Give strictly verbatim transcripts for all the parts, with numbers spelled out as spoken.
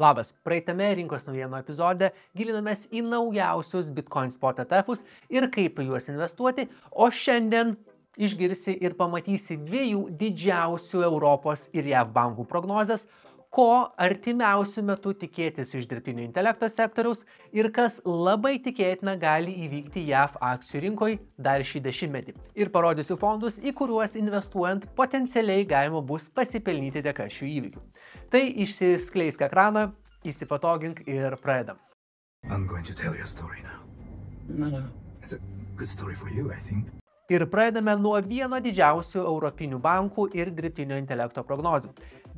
Labas, praeitame rinkos naujienų epizode gilinomės į naujausius Bitcoin spot E T F'us ir kaip juos investuoti, o šiandien išgirsi ir pamatysi dviejų didžiausių Europos ir J A V bankų prognozes, ko artimiausių metų tikėtis iš dirbtinio intelekto sektoriaus ir kas labai tikėtina gali įvykti J A V akcijų rinkoje dar šį dešimtmetį. Ir parodysiu fondus, į kuriuos investuojant potencialiai galima bus pasipelnyti dėka šių įvykių. Tai išsiskleisk ekraną, įsipatogink ir pradedam. Ir pradedame nuo vieno didžiausių europinių bankų ir dirbtinio intelekto prognozių.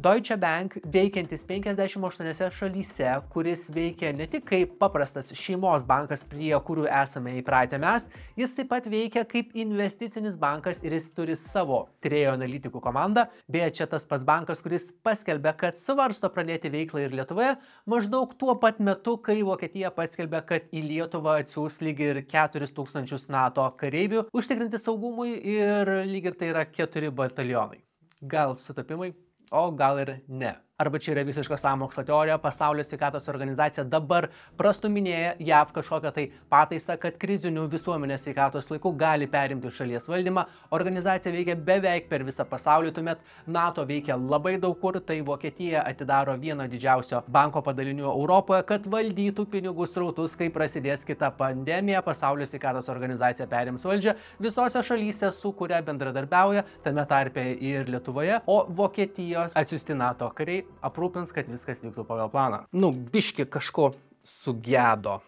Deutsche Bank, veikiantis penkiasdešimt aštuoniose šalyse, kuris veikia ne tik kaip paprastas šeimos bankas, prie kurių esame įpratę mes, jis taip pat veikia kaip investicinis bankas ir jis turi savo tyrėjų analitikų komandą. Beje, čia tas pats bankas, kuris paskelbė, kad svarsto pradėti veiklą ir Lietuvoje, maždaug tuo pat metu, kai Vokietija paskelbė, kad į Lietuvą atsiūs lyg ir keturis tūkstančius NATO kareivių užtikrinti saugumui ir lyg ir tai yra keturi batalionai. Gal sutapimai, o gal ir ne. Arba čia yra visiška sąmokslo teorija, Pasaulio sveikatos organizacija dabar prastuminėja J A V kažkokią tai pataisą, kad krizinių visuomenės sveikatos laikų gali perimti šalies valdymą. Organizacija veikia beveik per visą pasaulį, tuomet NATO veikia labai daug kur, tai Vokietija atidaro vieną didžiausio banko padalinių Europoje, kad valdytų pinigų srautus, kai prasidės kita pandemija, Pasaulio sveikatos organizacija perims valdžią, visose šalyse, su kuria bendradarbiauja, tame tarpe ir Lietuvoje, o Vokietijos atsiųsti NATO kariai aprūpins, kad viskas vyktų pagal planą. Nu, biški kažko sugedo.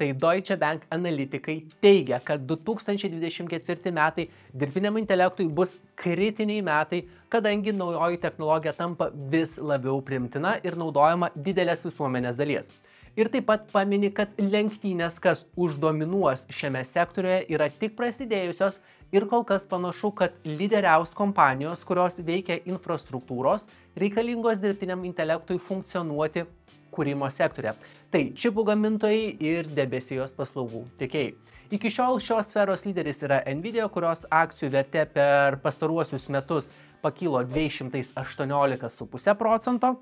Tai Deutsche Bank analitikai teigia, kad du tūkstančiai dvidešimt ketvirti metai dirbtiniam intelektui bus kritiniai metai, kadangi naujoji technologija tampa vis labiau priimtina ir naudojama didelės visuomenės dalies. Ir taip pat pamini, kad lenktynės, kas uždominuos šiame sektoriuje, yra tik prasidėjusios ir kol kas panašu, kad lyderiaus kompanijos, kurios veikia infrastruktūros, reikalingos dirbtiniam intelektui funkcionuoti kūrimo sektoriuje. Tai čipų gamintojai ir debesijos paslaugų tiekėjai. Iki šiol šios sferos lyderis yra Nvidia, kurios akcijų vertė per pastaruosius metus pakilo dvi šimtai aštuoniolika kablelis penki procento.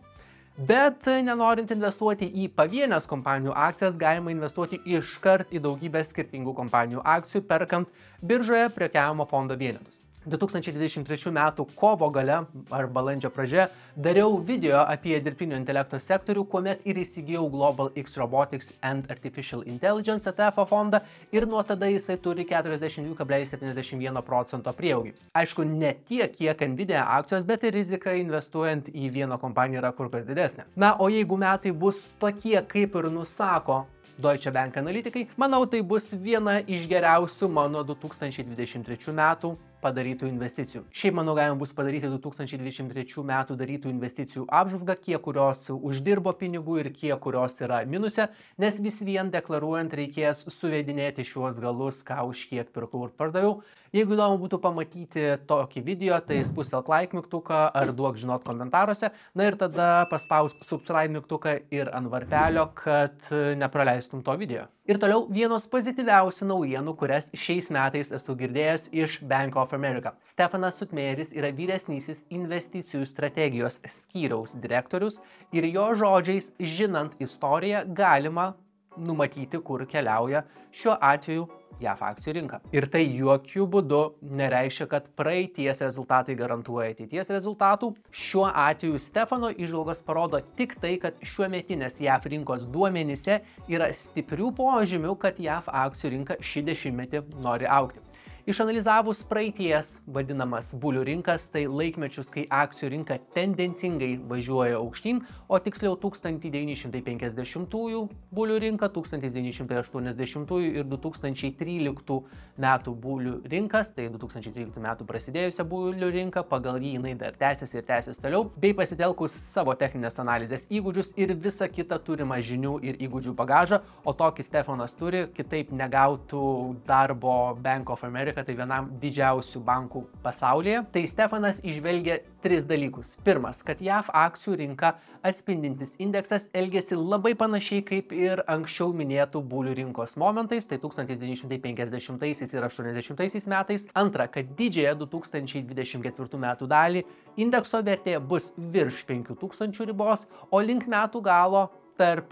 Bet nenorint investuoti į pavienės kompanijų akcijas, galima investuoti iškart į daugybę skirtingų kompanijų akcijų, perkant biržoje prekiavimo fondo vienetus. du tūkstančiai dvidešimt trečių metų kovo gale ar balandžio pradžioje dariau video apie dirbtinio intelekto sektorių, kuomet ir įsigijau Global X Robotics and Artificial Intelligence E T F fondą ir nuo tada jisai turi keturiasdešimt du kablelis septyniasdešimt vieną procentą prieaugį. Aišku, ne tiek, kiek Nvidia akcijos, bet ir rizika investuojant į vieną kompaniją yra kur kas didesnė. Na, o jeigu metai bus tokie, kaip ir nusako Deutsche Bank analitikai, manau, tai bus viena iš geriausių mano du tūkstančiai dvidešimt trečių metų padarytų investicijų. Šiaip, manau, galima bus padaryti du tūkstančiai dvidešimt trečių metų darytų investicijų apžvalgą, kiek kurios uždirbo pinigų ir kiek kurios yra minuse, nes vis vien deklaruojant reikės suvedinėti šiuos galus, ką už kiek pirkau ir pardaviau. Jeigu įdomu būtų pamatyti tokį video, tai spuselk like mygtuką ar duok žinot komentaruose, na ir tada paspausk subscribe mygtuką ir ant varpelio, kad nepraleistum to video. Ir toliau vienos pozityviausių naujienų, kurias šiais metais esu girdėjęs iš Bank of America. Stefanas Suttmeieris yra vyresnysis investicijų strategijos skyriaus direktorius ir jo žodžiais, žinant istoriją, galima numatyti, kur keliauja šiuo atveju J A V akcijų rinka. Ir tai jokių būdų nereiškia, kad praeities rezultatai garantuoja ateities rezultatų. Šiuo atveju Stefano įžvalgos parodo tik tai, kad šiuometinės J A V rinkos duomenyse yra stiprių požymių, kad J A V akcijų rinka šį dešimtmetį nori augti. Išanalizavus praeities vadinamas bulių rinkas, tai laikmečius, kai akcijų rinka tendencingai važiuoja aukštyn, o tiksliau tūkstantis devyni šimtai penkiasdešimtųjų bulių rinka, tūkstantis devyni šimtai aštuoniasdešimtųjų ir du tūkstančiai tryliktų metų bulių rinkas, tai du tūkstančiai tryliktų metų prasidėjusią bulių rinką, pagal jį jinai dar tęsis ir tęsis toliau, bei pasitelkus savo techninės analizės įgūdžius ir visą kitą turimą žinių ir įgūdžių bagažą, o tokį Stefanas turi, kitaip negautų darbo Bank of America Amerika, tai vienam didžiausių bankų pasaulyje, tai Stefanas įžvelgia tris dalykus. Pirmas, kad J A V akcijų rinka atspindintis indeksas elgėsi labai panašiai kaip ir anksčiau minėtų bulių rinkos momentais, tai tūkstantis devyni šimtai penkiasdešimtaisiais ir aštuoniasdešimtaisiais metais. Antra, kad didžiąją du tūkstančiai dvidešimt ketvirtų metų dalį indekso vertė bus virš penkių tūkstančių ribos, o link metų galo tarp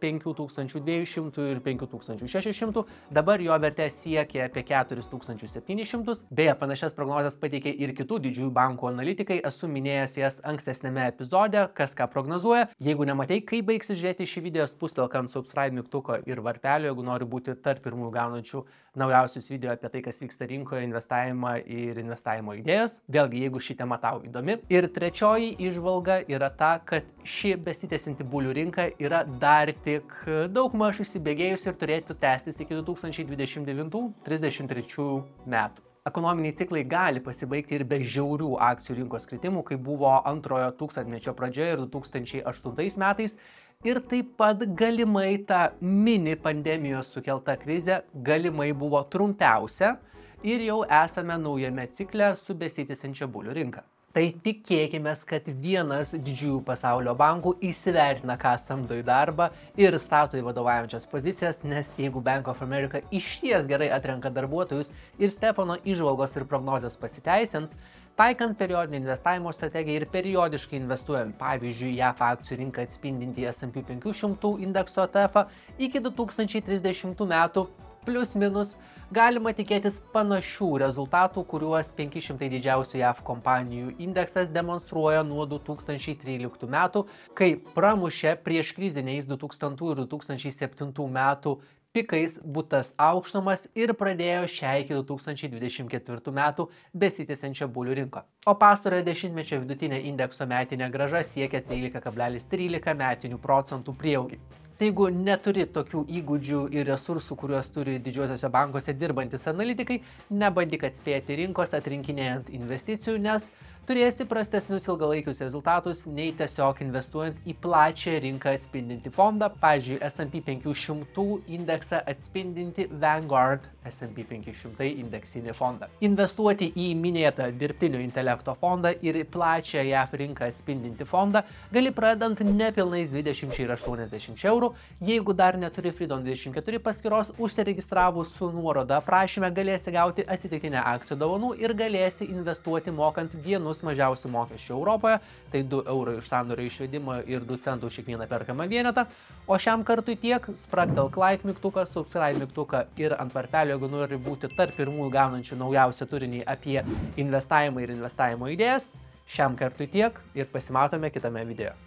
penkių tūkstančių dviejų šimtų ir penkių tūkstančių šešių šimtų, dabar jo vertė siekia apie keturis tūkstančius septynis šimtus. Beje, panašias prognozes pateikė ir kitų didžiųjų bankų analitikai, esu minėjęs jas ankstesnėme epizode, kas ką prognozuoja. Jeigu nematei, kaip baigsi žiūrėti šį video, spustelk ant subscribe mygtuko ir varpelio, jeigu nori būti tarp pirmųjų gaunančių naujausius video apie tai, kas vyksta rinkoje, investavimą ir investavimo idėjas. Vėlgi, jeigu ši tema tau įdomi. Ir trečioji įžvalga yra ta, kad ši besitęsianti bulių rinka yra dar tik daug maž įsibėgėjus ir turėtų tęstis iki du tūkstančiai dvidešimt devintų trisdešimt trečių metų. Ekonominiai ciklai gali pasibaigti ir be žiaurių akcijų rinkos kritimų, kaip buvo antrojo tūkstantmečio pradžioje ir du tūkstančiai aštuntais metais. Ir taip pat galimai ta mini pandemijos sukelta krizė galimai buvo trumpiausia ir jau esame naujame cikle su besitęsiančia bulių rinka. Tai tikėkime, kad vienas didžiųjų pasaulio bankų įsivertina, ką samdo į darbą ir stato į vadovaujančias pozicijas, nes jeigu Bank of America išties gerai atrenka darbuotojus ir Stefano įžvalgos ir prognozės pasiteisins, taikant periodinį investavimo strategiją ir periodiškai investuojant, pavyzdžiui, J A V akcijų rinką atspindinti S and P penki šimtai indekso E T F iki du tūkstančiai trisdešimtų metų, plus minus, galima tikėtis panašių rezultatų, kuriuos penki šimtai didžiausių J A V kompanijų indeksas demonstruoja nuo du tūkstančiai tryliktų metų, kai pramušė prieš kriziniais du tūkstantų ir du tūkstančiai septintų metų pikais būtas aukštumas ir pradėjo šią iki du tūkstančiai dvidešimt ketvirtų metų besitęsiančią bulių rinką. O pastarojo dešimtmečio vidutinė indekso metinė grąža siekia trylika kablelis trylika metinių procentų prieaugį. Tai jeigu neturi tokių įgūdžių ir resursų, kuriuos turi didžiuosiuose bankuose dirbantis analitikai, nebandyk atspėti rinkos atrinkinėjant investicijų, nes turėsi prastesnius ilgalaikius rezultatus nei tiesiog investuojant į plačią rinką atspindinti fondą, pavyzdžiui, S and P penki šimtai indeksą atspindinti Vanguard S and P penki šimtai indeksinį fondą. Investuoti į minėtą dirbtinio intelekto fondą ir plačią J A V rinką atspindinti fondą gali pradant nepilnais dvidešimt ir aštuoniasdešimt eurų, jeigu dar neturi Freedom dvidešimt keturi paskyros, užsiregistravus su nuoroda aprašyme galėsi gauti atsitiktinę akcijų dovanų ir galėsi investuoti mokant vienus mažiausių mokesčių Europoje, tai du eurai už sandorio išvedimą ir du centų už kiekvieną perkamą vienetą. O šiam kartui tiek, spragtelk like mygtuką, subscribe mygtuką ir ant varpelio, jeigu nori būti tarp pirmųjų gaunančių naujausią turinį apie investavimą ir investavimo idėjas. Šiam kartui tiek ir pasimatome kitame video.